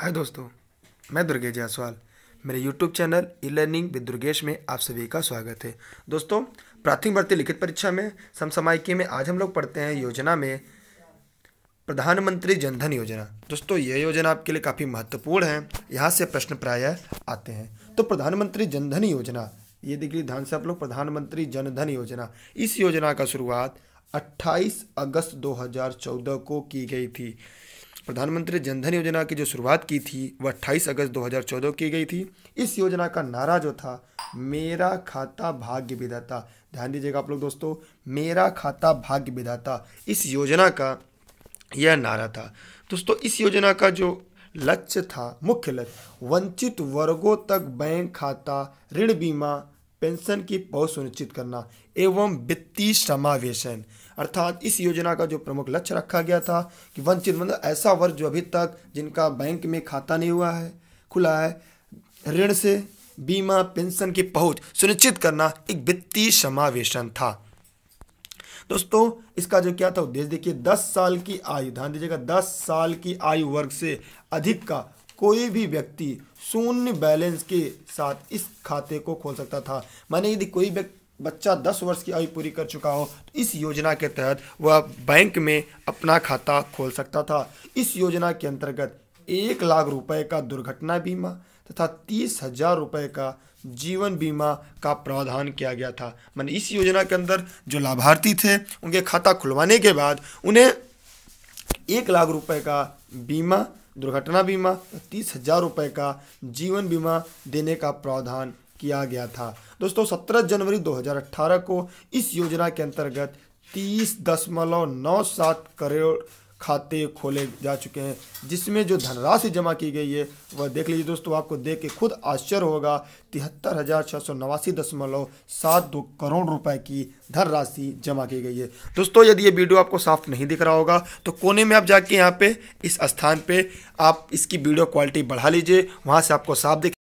हाय दोस्तों, मैं दुर्गेश जायसवाल। मेरे YouTube channel E learning with Durgesh में आप सभी का स्वागत है। दोस्तों, प्राथमिक भर्ती लिखित परीक्षा में समसामयिकी में आज हम लोग पढ़ते हैं योजना में प्रधानमंत्री जन-धन योजना। दोस्तों, ये योजना आपके लिए काफ़ी महत्वपूर्ण है, यहाँ से प्रश्न प्राय आते हैं। तो प्रधानमंत्री जन-धन योजना, ये देखिए ध्यान से आप लोग, प्रधानमंत्री जन-धन योजना, इस योजना का शुरुआत 28 अगस्त 2014 को की गई थी। प्रधानमंत्री जन-धन योजना की जो शुरुआत की थी वह 28 अगस्त 2014 की गई थी। इस योजना का नारा जो था, मेरा खाता भाग्य विधाता। ध्यान दीजिएगा आप लोग दोस्तों, मेरा खाता भाग्य विधाता, इस योजना का यह नारा था। दोस्तों, इस योजना का जो लक्ष्य था, मुख्य लक्ष्य, वंचित वर्गों तक बैंक खाता, ऋण, बीमा, पेंशन की पहुँच सुनिश्चित करना एवं वित्तीय समावेशन। अर्थात इस योजना का जो प्रमुख लक्ष्य रखा गया था कि वंचित मतलब ऐसा वर्ग जो अभी तक जिनका बैंक में खाता नहीं हुआ है, खुला है, ऋण से बीमा पेंशन की पहुँच सुनिश्चित करना एक वित्तीय समावेशन था। दोस्तों, इसका जो क्या था उद्देश्य देखिए, 10 साल की आयु, ध्यान दीजिएगा, 10 साल की आयु वर्ग से अधिक का कोई भी व्यक्ति शून्य बैलेंस के साथ इस खाते को खोल सकता था। माने यदि कोई बच्चा 10 वर्ष की आयु पूरी कर चुका हो तो इस योजना के तहत वह बैंक में अपना खाता खोल सकता था। इस योजना के अंतर्गत 1,00,000 रुपये का दुर्घटना बीमा तथा 30,000 रुपये का जीवन बीमा का प्रावधान किया गया था। माने इस योजना के अंदर जो लाभार्थी थे उनके खाता खुलवाने के बाद उन्हें 1,00,000 रुपये का बीमा, दुर्घटना बीमा, 30,000 रुपये का जीवन बीमा देने का प्रावधान किया गया था। दोस्तों, 17 जनवरी 2018 को इस योजना के अंतर्गत 30.97 करोड़ खाते खोले जा चुके हैं, जिसमें जो धनराशि जमा की गई है वह देख लीजिए दोस्तों, आपको देख के खुद आश्चर्य होगा, 73,689.72 करोड़ रुपए की धनराशि जमा की गई है। दोस्तों, यदि ये वीडियो आपको साफ नहीं दिख रहा होगा तो कोने में आप जाके यहाँ पे इस स्थान पे आप इसकी वीडियो क्वालिटी बढ़ा लीजिए, वहाँ से आपको साफ दिख